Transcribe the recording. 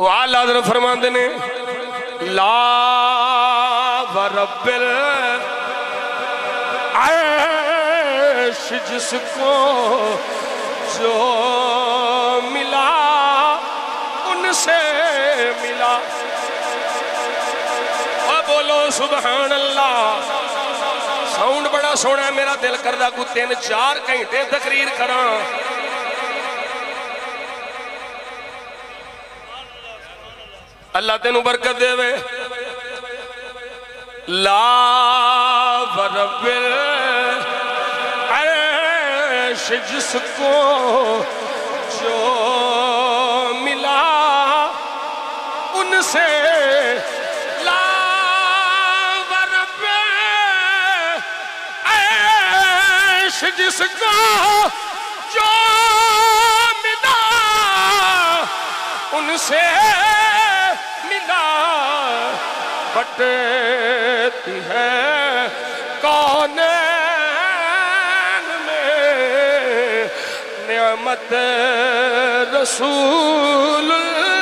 وعلى حضرت فرمان دینے لا ورب العیش جس کو جو ملا ان سے ملا اور بولو سبحان اللہ ساؤنڈ بڑا سونا ہے میرا دل کردہ کو تین چار گھنٹے تقریر کرا اللہ تینو برکت دے وے لا ورب العیش جس کو جو ملا ان سے لا ورب العیش جس کو جو ملا ان سے بٹتی ہے کونین میں نعمت رسول اللہ